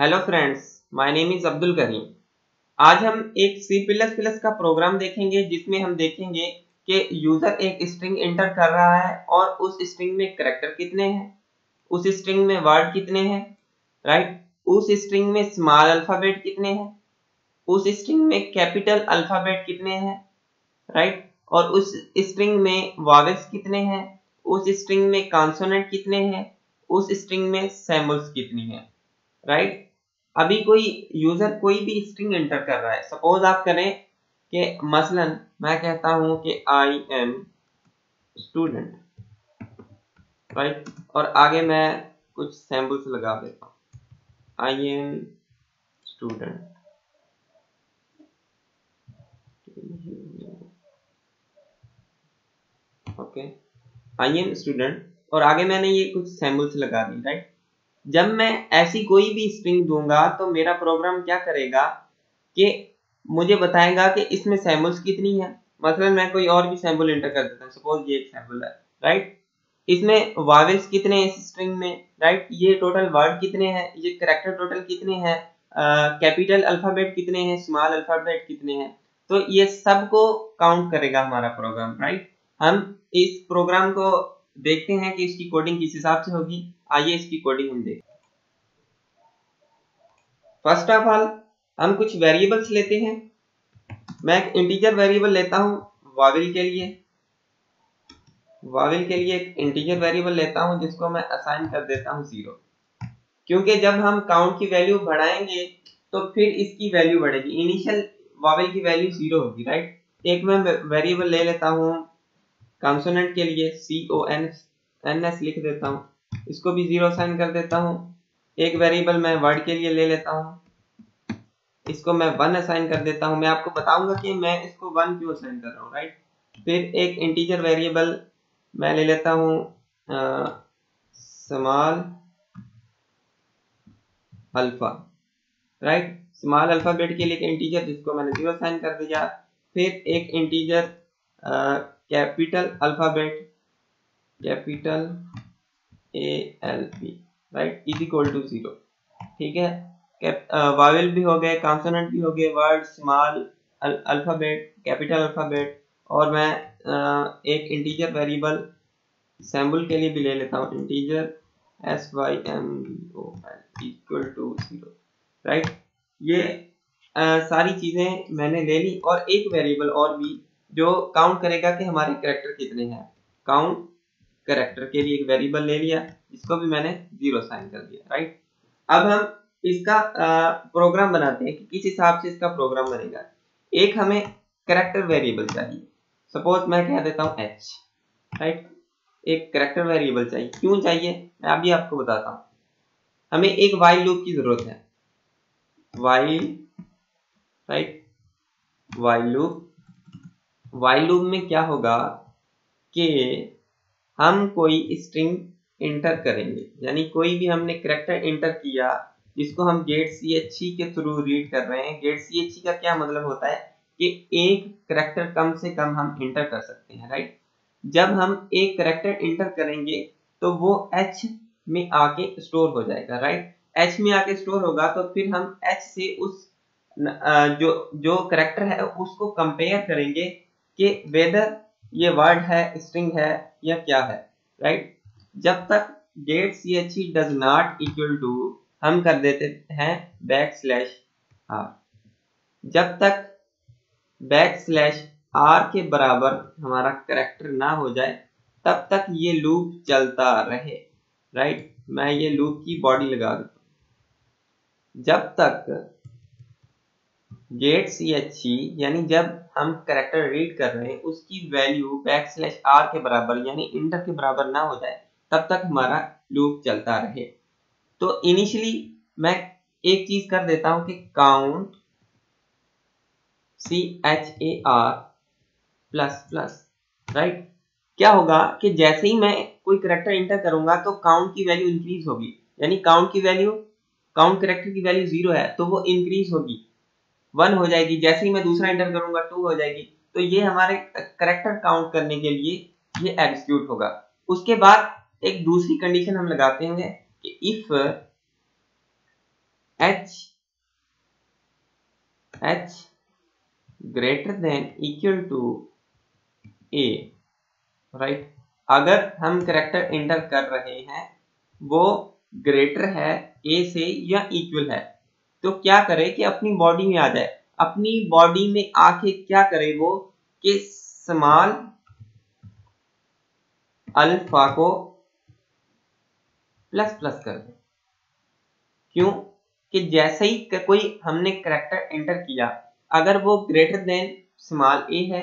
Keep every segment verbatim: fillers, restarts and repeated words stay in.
Hello friends, my name is Abdul Karim. आज हम एक सी प्लस प्लस का प्रोग्राम देखेंगे जिसमें हम देखेंगे कि यूजर एक स्ट्रिंग एंटर कर रहा है और उस स्ट्रिंग में कैरेक्टर कितने हैं, उस स्ट्रिंग में वर्ड कितने हैं, राइट, उस स्ट्रिंग में स्मॉल अल्फाबेट कितने हैं, उस स्ट्रिंग में कैपिटल अल्फाबेट कितने हैं, राइट, और उस स्ट्रिंग में वॉवेल्स कितने हैं, उस स्ट्रिंग में कॉन्सोनेंट कितने हैं, उस स्ट्रिंग में सैम्बल्स कितनी है, राइट right? अभी कोई यूजर कोई भी स्ट्रिंग एंटर कर रहा है। सपोज आप करें कि मसलन मैं कहता हूं कि आई एम स्टूडेंट, राइट, और आगे मैं कुछ सैम्पल्स लगा देता हूं, I am student, okay, I am student, और आगे मैंने ये कुछ सैम्पल्स लगा दी, राइट right? जब मैं ऐसी कोई भी स्ट्रिंग दूंगा तो मेरा प्रोग्राम क्या करेगा कि मुझे बताएगा कि इसमें सैम्पल्स कितनी है। मसलन मैं कोई और भी सैम्पल एंटर कर देता हूँ, सपोज ये एक सैम्पल है, राइट, इसमें वॉवेल्स कितने हैं इस स्ट्रिंग में, राइट, ये टोटल वर्ड कितने हैं, ये कैरेक्टर टोटल कितने हैं, कैपिटल अल्फाबेट कितने हैं, स्मॉल अल्फाबेट कितने हैं, तो ये सबको काउंट करेगा हमारा प्रोग्राम, राइट। हम इस प्रोग्राम को देखते हैं कि इसकी कोडिंग किस हिसाब से होगी। आइए इसकी कोडिंग हम देखें। फर्स्ट ऑफ ऑल हम कुछ वेरिएबल्स लेते हैं। मैं एक इंटीजर वेरिएबल लेता हूं वाविल के लिए, वाविल के लिए एक इंटीजर वेरिएबल लेता हूं जिसको मैं असाइन कर देता हूं जीरो, क्योंकि जब हम काउंट की वैल्यू बढ़ाएंगे तो फिर इसकी वैल्यू बढ़ेगी। इनिशियल वाविल की वैल्यू जीरो होगी, राइट। एक मैं वेरिएबल ले लेता हूँ कॉन्सोनेंट के लिए, C O N N S लिख देता हूँ, इसको भी जीरो साइन कर देता हूँ। एक वेरिएबल मैं वर्ड के लिए ले लेता हूँ, इसको मैं वन असाइन कर देता हूँ। मैं आपको बताऊंगा कि मैं इसको वन क्यों असाइन कर रहा हूँ, राइट। फिर एक इंटीजर वेरिएबल मैं ले लेता हूँ small alpha, right, small alphabet के लिए एक इंटीजर जिसको मैंने जीरो साइन कर दिया। फिर एक integer capital alphabet, capital A L P, right, is equal to zero, ठीक है। वावेल भी हो गए, कॉन्सोनेंट भी हो गए, word, small alphabet, capital alphabet, और मैं आ, एक इंटीजर वेरिएबल सैम्पल के लिए भी ले लेता हूँ, integer S Y M O L equal to zero, right. ये आ, सारी चीजें मैंने ले ली, और एक वेरिएबल और भी जो काउंट करेगा कि हमारे कैरेक्टर कितने हैं। काउंट कैरेक्टर के लिए एक वेरिएबल ले लिया, इसको भी मैंने जीरो साइन कर दिया, राइट। अब हम इसका प्रोग्राम बनाते हैं कि किस हिसाब से इसका प्रोग्राम बनेगा। एक हमें कैरेक्टर वेरिएबल चाहिए, सपोज मैं कह देता हूँ एच, राइट, एक कैरेक्टर वेरिएबल चाहिए। क्यों चाहिए मैं अभी आपको बताता हूँ। हमें एक वाइल लूप की जरूरत है, while, right, while loop. While loop में क्या होगा कि हम कोई स्ट्रिंग इंटर करेंगे, यानी कोई भी हमने करैक्टर इंटर किया जिसको हम गेट सी एच ई के थ्रू रीड कर रहे हैं। गेट सी एच ई का क्या मतलब होता है कि एक करैक्टर कम से कम हम इंटर कर सकते हैं, राइट। जब हम एक करैक्टर इंटर करेंगे तो वो एच में आके स्टोर हो जाएगा, राइट। एच में आके स्टोर होगा तो फिर हम एच से उस जो जो करैक्टर है उसको कंपेयर करेंगे कि वेदर ये वर्ड है, स्ट्रिंग है, या क्या है, राइट। जब तक get C H E does not equal to हम कर देते हैं बैक स्लैश आर। जब तक बैक स्लैश आर के बराबर हमारा करैक्टर ना हो जाए तब तक ये लूप चलता रहे, राइट। मैं ये लूप की बॉडी लगा देता हूँ, जब तक गेट सी एच ई, यानी जब हम करैक्टर रीड कर रहे हैं उसकी वैल्यू बैक स्लैश आर के बराबर यानी इंटर के बराबर ना हो जाए तब तक हमारा लूप चलता रहे। तो इनिशियली मैं एक चीज कर देता हूं कि count C H A R plus plus, right. क्या होगा कि जैसे ही मैं कोई करैक्टर इंटर करूंगा तो काउंट की वैल्यू इंक्रीज होगी, यानी काउंट की वैल्यू, काउंट करैक्टर की वैल्यू जीरो है तो वो इंक्रीज होगी, वन हो जाएगी। जैसे ही मैं दूसरा इंटर करूंगा टू हो जाएगी। तो ये हमारे करैक्टर काउंट करने के लिए ये एग्जीक्यूट होगा। उसके बाद एक दूसरी कंडीशन हम लगाते हैं कि if h h greater than equal to a, right? अगर हम करैक्टर इंटर कर रहे हैं वो ग्रेटर है a से या इक्वल है, तो क्या करे कि अपनी बॉडी में आ जाए। अपनी बॉडी में आके क्या करे वो कि स्मॉल अल्फा को प्लस प्लस कर दे। क्यों? कि जैसे ही कोई हमने करैक्टर एंटर किया, अगर वो ग्रेटर देन स्मॉल ए है,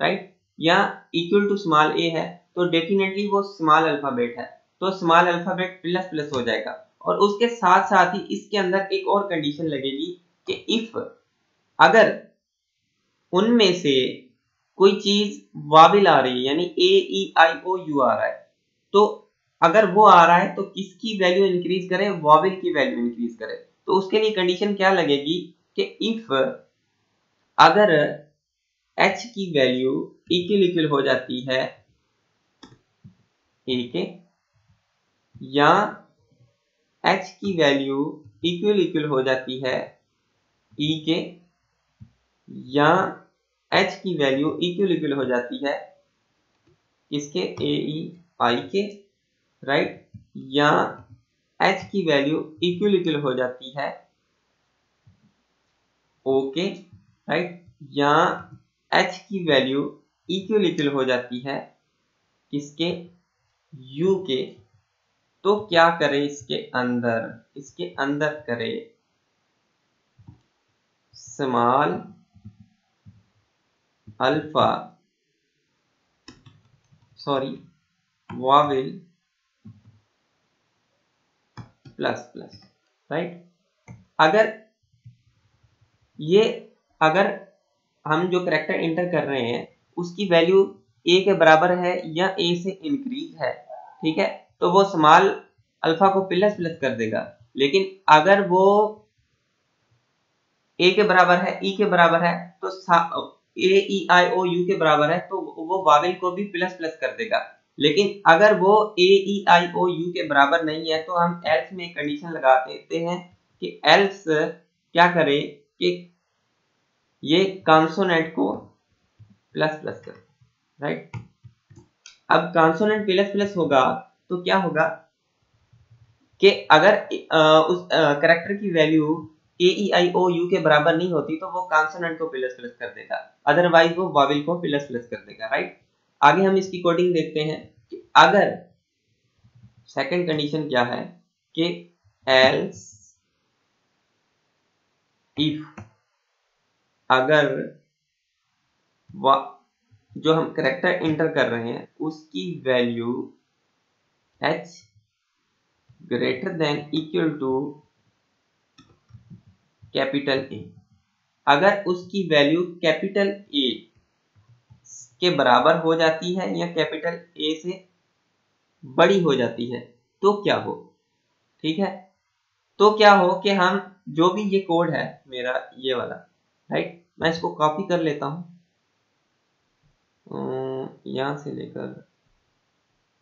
राइट, या इक्वल टू स्मॉल ए है, तो डेफिनेटली वो स्मॉल अल्फाबेट है, तो स्मॉल अल्फाबेट प्लस प्लस हो जाएगा। और उसके साथ साथ ही इसके अंदर एक और कंडीशन लगेगी कि इफ अगर उनमें से कोई चीज वाबिल आ रही है, यानी ए ई आई ओ यू आ रहा है, तो अगर वो आ रहा है तो किसकी वैल्यू इंक्रीज करे? वाबिल की वैल्यू इंक्रीज करे। तो उसके लिए कंडीशन क्या लगेगी कि इफ अगर h की वैल्यू इक्वल इक्वल हो जाती है a के, या h की वैल्यू इक्वल इक्वल हो जाती है e के, या h की वैल्यू इक्वल इक्वल हो जाती है इसके a e i के, राइट, या h की वैल्यू इक्वल इक्वल हो जाती है o के, राइट, या h की वैल्यू इक्वल इक्वल हो जाती है इसके u के, तो क्या करें इसके अंदर? इसके अंदर करें small alpha sorry vowel plus plus, right. अगर ये अगर हम जो करैक्टर एंटर कर रहे हैं उसकी वैल्यू a के बराबर है या a से इंक्रीज है, ठीक है, तो वो स्मॉल अल्फा को प्लस प्लस कर देगा। लेकिन अगर वो a के बराबर है, e के बराबर है, तो ए ई आई ओ यू के बराबर है, तो वो वाविल को भी प्लस प्लस कर देगा। लेकिन अगर वो ए ई आई ओ यू के बराबर नहीं है, तो हम एल्स में कंडीशन लगा देते हैं कि एल्स क्या करे कि ये कॉन्सोनेंट को प्लस प्लस कर, राइट। अब कॉन्सोनेंट प्लस प्लस होगा तो क्या होगा कि अगर आ, उस करैक्टर की value A E I O you के बराबर नहीं होती तो वो कॉन्सोनेंट को प्लस प्लस कर देगा, अदरवाइज वो वाविल को प्लस प्लस कर देगा, राइट। आगे हम इसकी कोडिंग देखते हैं कि अगर सेकंड कंडीशन क्या है कि एल्स इफ अगर जो हम करैक्टर इंटर कर रहे हैं उसकी value h greater than equal to capital A, अगर उसकी वैल्यू कैपिटल A के बराबर हो जाती है या कैपिटल A से बड़ी हो जाती है, तो क्या हो? ठीक है, तो क्या हो कि हम जो भी ये कोड है मेरा ये वाला, राइट, मैं इसको कॉपी कर लेता हूँ, यहाँ से लेकर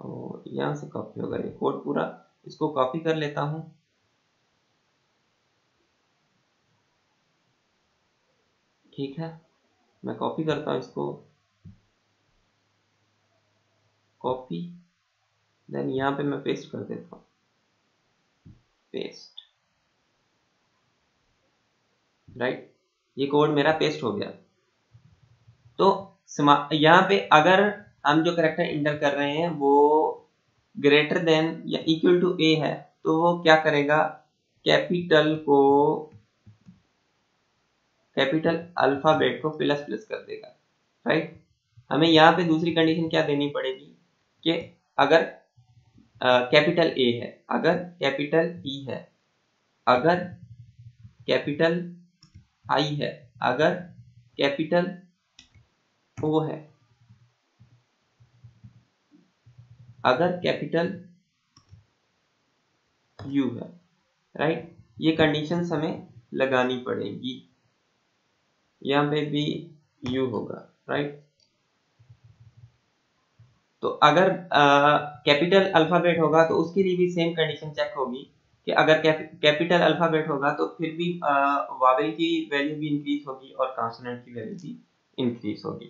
और यहाँ से कॉपी होगा ये कोड पूरा, इसको कॉपी कर लेता हूँ, ठीक है। मैं कॉपी करता हूँ इसको, कॉपी, देन यहाँ पे मैं पेस्ट कर देता हूँ, पेस्ट, राइट, ये कोड मेरा पेस्ट हो गया। तो यहाँ पे अगर हम जो करैक्टर इंटर कर रहे हैं वो ग्रेटर देन या इक्वल टू ए है, तो वो क्या करेगा? कैपिटल को, कैपिटल अल्फाबेट को प्लस प्लस कर देगा, राइट। हमें यहाँ पे दूसरी कंडीशन क्या देनी पड़ेगी कि अगर कैपिटल ए है, अगर कैपिटल ई है, अगर कैपिटल आई है, अगर कैपिटल ओ है, अगर कैपिटल यू है, राइट, ये कंडीशंस हमें लगानी पड़ेगी। यहाँ पे भी u होगा, राइट। तो अगर कैपिटल अल्फाबेट होगा तो उसके लिए भी सेम कंडीशन चेक होगी कि अगर कैपिटल अल्फाबेट होगा तो फिर भी वावेल की वैल्यू भी इंक्रीज होगी और कॉन्सोनेंट की वैल्यू भी इंक्रीज होगी।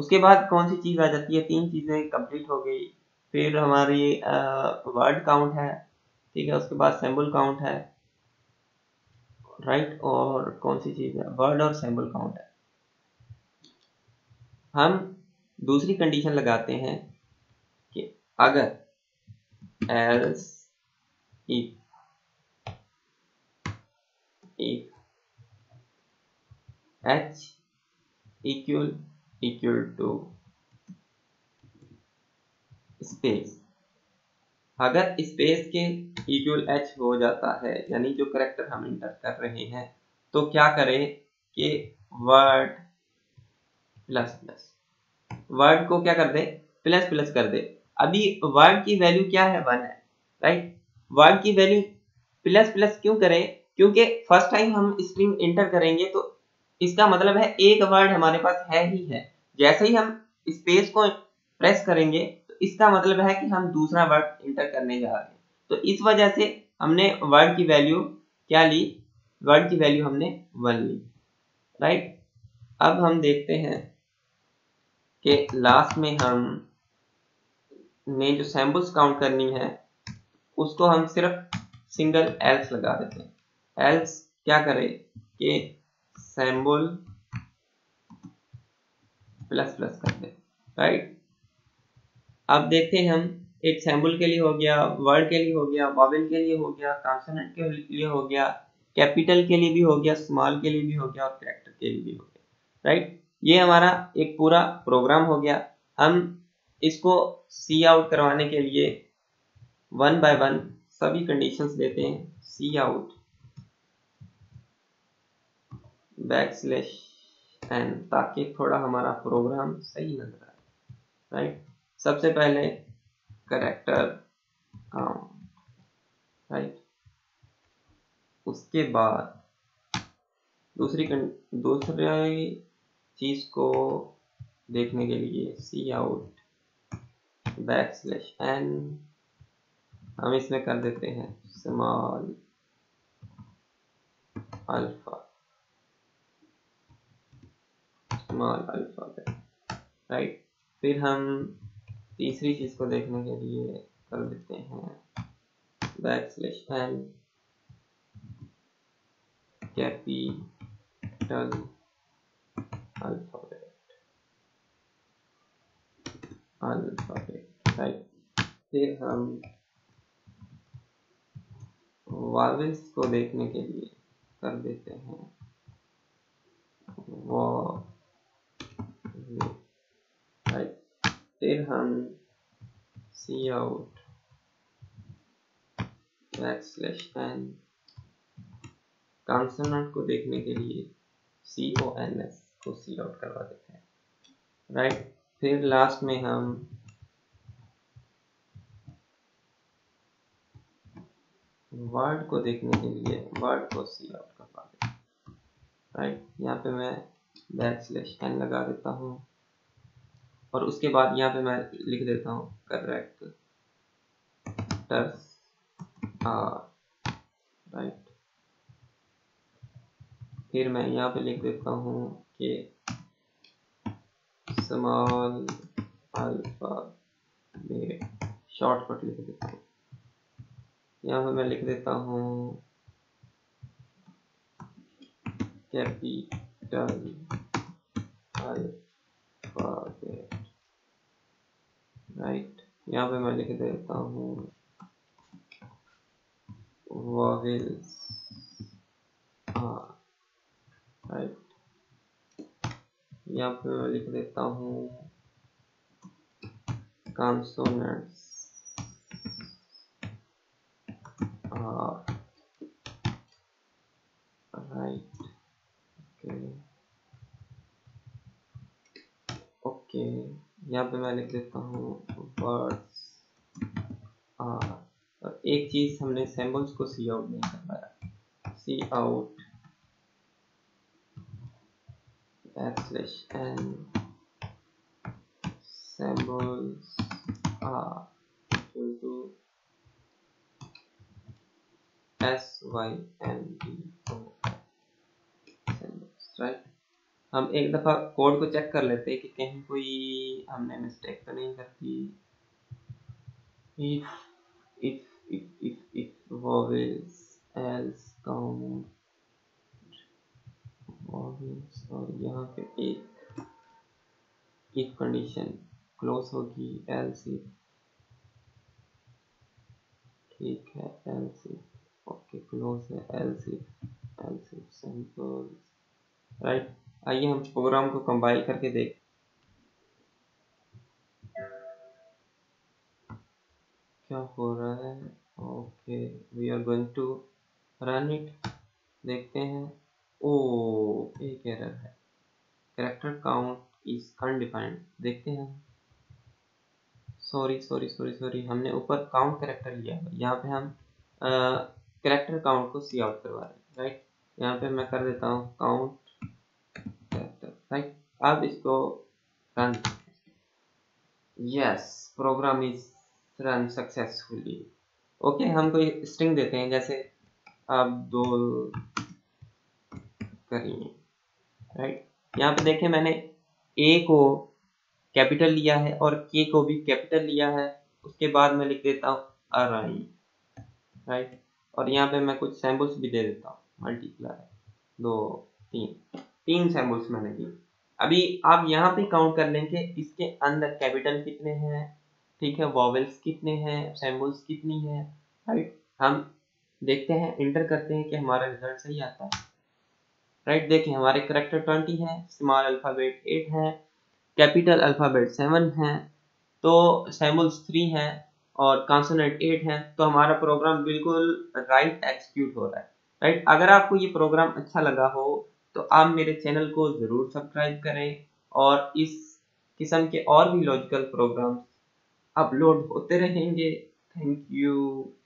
उसके बाद कौन सी चीज़ आ जाती है, तीन चीज़ें कंप्लीट हो गई। फिर हमारी वर्ड काउंट है, ठीक है, उसके बाद सैम्बल काउंट है, राइट, और कौन सी चीज़ है, वर्ड और सैम्बल काउंट है। हम दूसरी कंडीशन लगाते हैं कि अगर else if If h equal equal to space, अगर स्पेस के equal h हो जाता है, यानी जो करैक्टर हम इंटर कर रहे हैं, तो क्या करें कि वर्ड प्लस प्लस, वर्ड को क्या कर दे, प्लस प्लस कर दे। अभी वर्ड की वैल्यू क्या है, वन है, राइट। वर्ड की वैल्यू प्लस प्लस क्यों करें, क्योंकि फर्स्ट टाइम हम स्ट्रिंग इंटर करेंगे तो इसका मतलब है एक वर्ड हमारे पास है ही है। जैसे ही हम स्पेस को प्रेस करेंगे तो इसका मतलब है कि हम दूसरा वर्ड इंटर करने जा रहे हैं। तो इस वजह से हमने वर्ड की वैल्यू क्या ली, वर्ड की वैल्यू हमने वन ली, राइट। अब हम देखते हैं कि लास्ट में हम ने जो सैम्पल्स काउंट करनी है उसको हम सिर्फ सिंगल एल्स लगा देते हैं। एल्स क्या करे कि सैम्बल प्लस प्लस कर दे, राइट। अब देखते हैं हम, एक सैम्बल के लिए हो गया, वर्ड के लिए हो गया, वॉवेल के लिए हो गया, कॉन्सोनेंट के लिए हो गया, कैपिटल के लिए भी हो गया, स्मॉल के लिए भी हो गया और कैरेक्टर के लिए भी हो गया, राइट। ये हमारा एक पूरा प्रोग्राम हो गया। हम इसको सी आउट करवाने के लिए वन बाय वन सभी कंडीशंस देते हैं। C out backslash N, ताकि थोड़ा हमारा प्रोग्राम सही लग रहा है, राइट। सबसे पहले करैक्टर काउंट, राइट, उसके बाद दूसरी दूसरी चीज को देखने के लिए C out backslash N, हम इसमें कर देते हैं स्मॉल अल्फा अल्फाबेट, राइट। फिर हम तीसरी चीज को देखने के लिए कर देते हैं backslash N capital alphabet alphabet, right. फिर हम वावेल्स को देखने के लिए कर देते हैं वो, राइट। फिर हम C out backslash N consonant को देखने के लिए सी ओ एन एस को सी आउट करवा देते हैं, राइट। फिर लास्ट में हम वर्ड को देखने के लिए वर्ड को सी आउट करवा देते हैं, राइट। यहाँ पे मैं बैक स्लैश एन लगा देता हूँ और उसके बाद यहाँ पे मैं लिख देता हूँ करेक्टर्स आर, राइट। फिर मैं यहाँ पे लिख देता हूँ कि स्मॉल अल्फाबेट, शॉर्टकट लिख देता हूँ। यहाँ पे मैं लिख देता हूँ कैपिटल अल्फाबेट, राइट। यहाँ पे मैं लिख देता हूँ वॉवेल्स आर, राइट। यहाँ पे मैं लिख देता हूँ कॉन्सोनेंट्स आर, राइट। ओके, यहाँ पे मैं लिख देता हूँ वर्ड्स आर, और एक चीज हमने सैम्बल्स को सी आउट नहीं करवाया, C out backslash N samples are S Y M B O, right? हम एक दफा कोड को चेक कर लेते हैं कि कहीं कोई हमने मिस्टेक तो नहीं करती। if if if if if vowels else count vowels, और यहाँ पे एक if condition क्लोज होगी else if, ठीक है else if, ओके क्लोज है else if else if samples, right. आइए हम प्रोग्राम को कंपाइल करके देख क्या हो रहा है। Okay we are going to run it, देखते हैं। ओ एक एरर है, कैरेक्टर काउंट इज अनडिफाइंड। देखते हैं, सॉरी सॉरी सॉरी सॉरी हमने ऊपर काउंट कैरेक्टर लिया है, यहाँ पे हम कैरेक्टर काउंट को सी आउट करवा रहे हैं, राइट। यहाँ पे मैं कर देता हूँ काउंट, राइट। अब इसको run, yes program is run successfully. Okay हम कोई स्ट्रिंग देते हैं जैसे अब्दुल करीम, राइट। यहाँ पे देखें मैंने ए को कैपिटल लिया है और के को भी कैपिटल लिया है, उसके बाद मैं लिख देता हूँ अराइन, राइट। और यहाँ पे मैं कुछ सैम्पल्स भी दे देता हूँ, मल्टीप्लाई दो तीन तीन सैम्पल्स मैंने दी। अभी आप यहाँ पे काउंट कर लेंगे इसके अंदर कैपिटल कितने हैं, ठीक है, वॉवेल्स कितने हैं, सैम्पल्स कितनी है, राइट। हम देखते हैं, इंटर करते हैं कि हमारा रिजल्ट सही आता है, राइट। देखिए हमारे करेक्टर ट्वेंटी है, स्मॉल अल्फ़ाबेट एट है, कैपिटल अल्फ़ाबेट सेवन है, तो सैम्पल्स थ्री हैं और कॉन्सोनेंट एट हैं। तो हमारा प्रोग्राम बिल्कुल राइट एक्सिक्यूट हो रहा है, राइट। अगर आपको ये प्रोग्राम अच्छा लगा हो तो आप मेरे चैनल को ज़रूर सब्सक्राइब करें, और इस किस्म के और भी लॉजिकल प्रोग्राम्स अपलोड होते रहेंगे। Thank you.